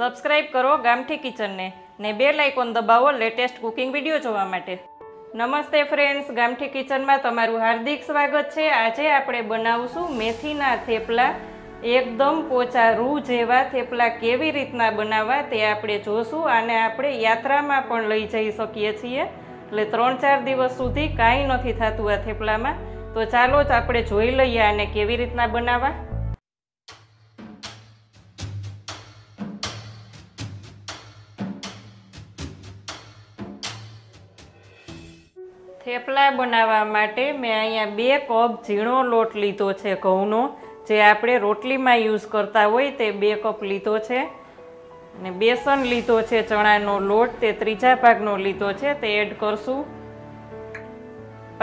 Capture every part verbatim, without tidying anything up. Subscribe करो Gamthi kitchen ने ने बेल आइकॉन दबावो लेटेस्ट कुकिंग विडियो જોવા માટે। नमस्ते फ्रेंड्स, गामठी किचन में तमारू हार्दिक स्वागत है। आज आप बनावशू मेथीना थेपला। एकदम पोचा रू जेवा थेपला केवी रीतना बनावा ते आपणे जोशुं। आने आपणे यात्रा में पण लई जई सकीए छीए, एटले त्रण चार दिवस सुधी कांई नथी थतुं आ थेपला में। तो चालो ज आपणे जोई लईए आने केवी रीतना बनावा। थेपला बनावा माटे मैं अहींया बे कप झीणो लोट लीधो छे, घऊनो जे आपणे रोटली में यूज करता होय ते बे कप लीधो छे। ने बेसन लीधो छे, चणानो लोट ते त्रीजा भागनो लीधो छे ते एड करशुं।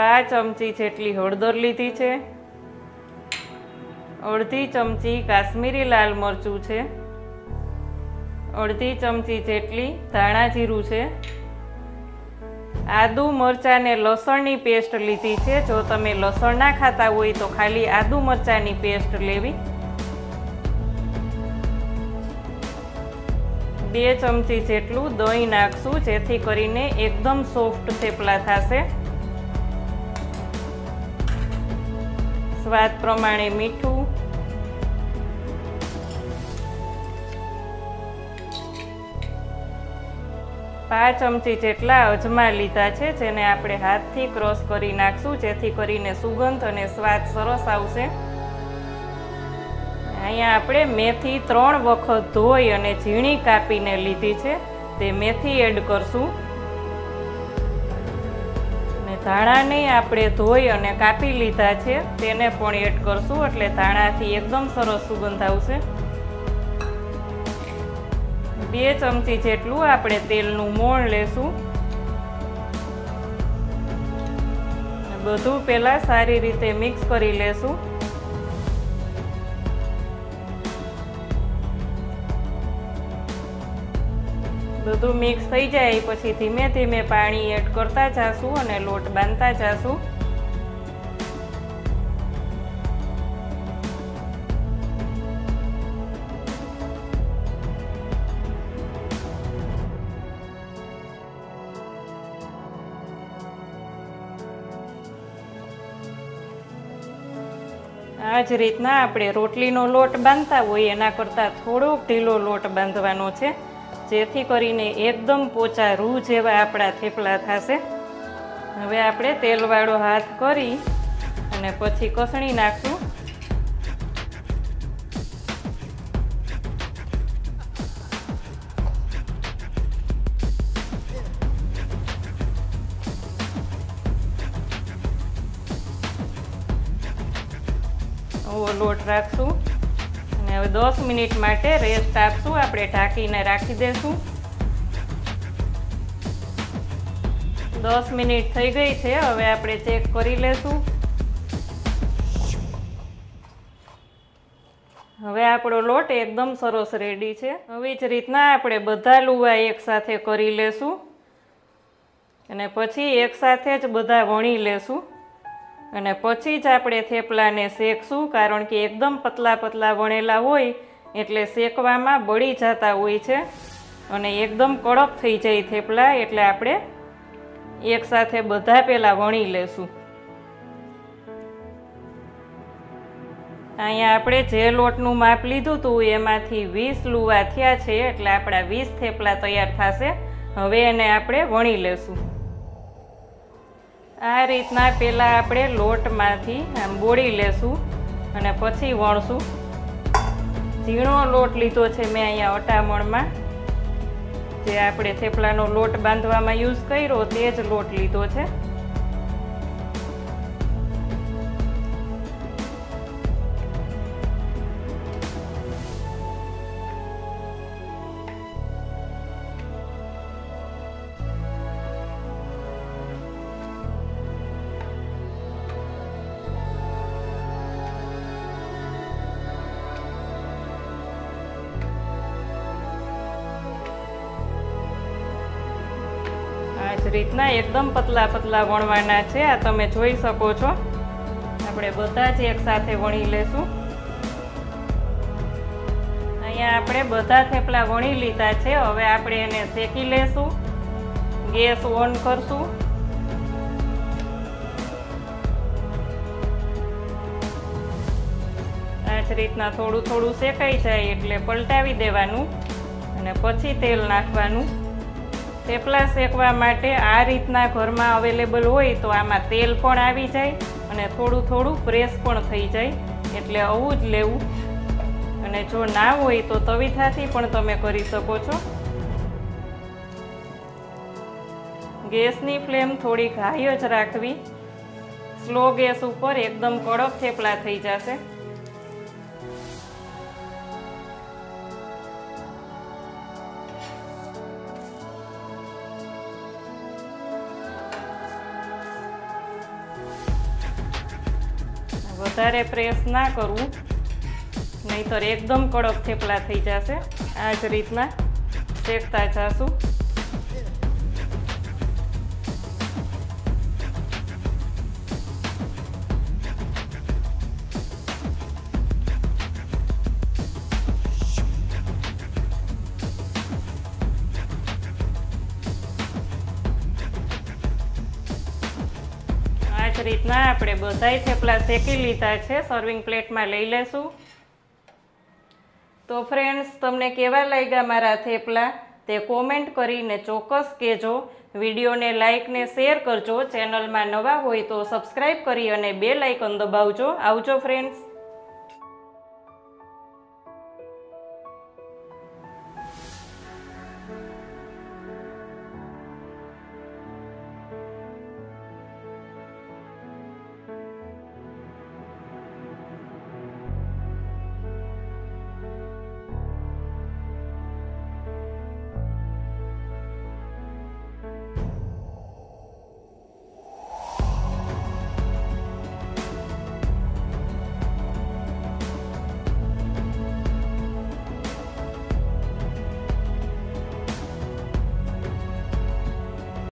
पांच चमची जेटली हळदर लीधी छे, अर्धी चमची काश्मीरी लाल मरचुं छे, अर्धी चमची जेटली धाणा जीरुं छे, आदू मरचा ने लसणनी पेस्ट लीधी छे। जो तमे लसण ना खाता होय तो खाली आदू मरचानी पेस्ट लेवी। बे चमची जेटलू दही नाखशुं जेथी करीने एकदम सॉफ्ट थेपला थशे। स्वाद प्रमाणे मीठू, पांच चमची जेटला अजमा लीधा छे जेने आपणे हाथथी क्रश करी नाखशुं जेथी करीने सुगंध अने स्वाद सरस आवशे। अहींया आपणे मेथी त्रण वखत धोई अने झीणी कापीने लीधी छे ते मेथी एड करशुं। ने धाणाने आपणे धोई अने कापी लीधा छे तेने पण एड करशुं, एटले धाणाथी एकदम सरस सुगंध आवशे। बे चमची जेटलू आपणे तेलनु मोण लेशुं। बधुं पेला सारी रीते मिक्स करी लेशुं। बधुं मिक्स थई जाय पछी धीमे धीमे पाणी एड करता जाशुं अने लोट बांधता जाशुं। आज रीतना आपणे रोटलीनो लोट बांधता होय एना करता थोड़ो ढीलो लोट बांधवानो छे, जेथी करीने एकदम पोचा रूह जेवा आपड़ा थेपला थाशे। हवे आपणे तेलवाळो हाथ करी अने पछी कसणी नाखशुं। लोट राखशुं अने हवे दस मिनिट माटे रेस्ट आपशुं। आपणे ढांकीने राखी देशुं। दस मिनिट थई गई छे, हवे आपणे चेक करी लेशुं। हवे आपणो लोट एकदम सरस रेडी छे। हवे ज રીતના आपणे બધા લુવા एक साथे કરી લેશું અને પછી एक साथे ज બધા વણી લેશું અને પછી જ આપણે થેપલાને શેકશું, કારણ કે એકદમ પતલા પતલા વણેલા હોય એટલે શેકવામાં બળી જતા હોય છે અને એકદમ કડક થઈ જાય થેપલા, એટલે આપણે એકસાથે બધા પહેલા વણી લેશું। અહીંયા આપણે જે લોટનું માપ લીધું હતું એમાંથી વીસ લુવા થયા છે, એટલે આપણા વીસ થેપલા તૈયાર થશે। હવે એને આપણે વણી લેશું। आ रीतना पेला आपणे लोटमांथी आम बोळी लेशुं अने पछी वणशुं। झीणो लोट लीधो छे मैं अहींया अटामणमां, जे आपणे थेपलानो लोट बांधवामां यूज कर्यो ते ज लोट लीधो छे। રીતના एकदम पतला पतला वणवाना छे। आ तमे जोई सको छो, आपणे बधा ज एक साथे वणी लेशुं। अहींया આપણે બધા થેપલા વણી લીધા છે। હવે આપણે એને શેકી લેશું। ગેસ ઓન કરશું। આ જ રીતના થોડું થોડું શેકાઈ જાય એટલે પલટાવી દેવાનું અને પછી તેલ નાખવાનું। થેપલા શેકવા માટે આ રીતના ઘરમાં અવેલેબલ હોય તો આમાં તેલ પણ આવી જાય અને થોડું થોડું પ્રેસ પણ થઈ જાય, એટલે આવું જ લેવું। અને જો ના હોય તો તવીથાથી પણ તમે કરી શકો છો। ગેસની ફ્લેમ થોડી હાઈ જ રાખવી। સ્લો ગેસ ઉપર એકદમ કડક થેપલા થઈ જશે। વધારે પ્રેસ ના કરવું, नहींतर एकदम कड़क थेपला थी जाशे। आज रीतना शेकता जाशु। आज रीतना आपणे बधाय थेपला शेकी लीधा छे। सर्विंग प्लेट में लई लेशु। तो फ्रेंड्स तमने केवा लाग्या मारा थेपला ते कोमेंट करीने चोक्कस कहेजो। विडियो ने लाइक ने शेर करजो। चेनल में नवा होय तो सब्सक्राइब करी अने बेल आइकन दबावजो। आवजो फ्रेंड्स।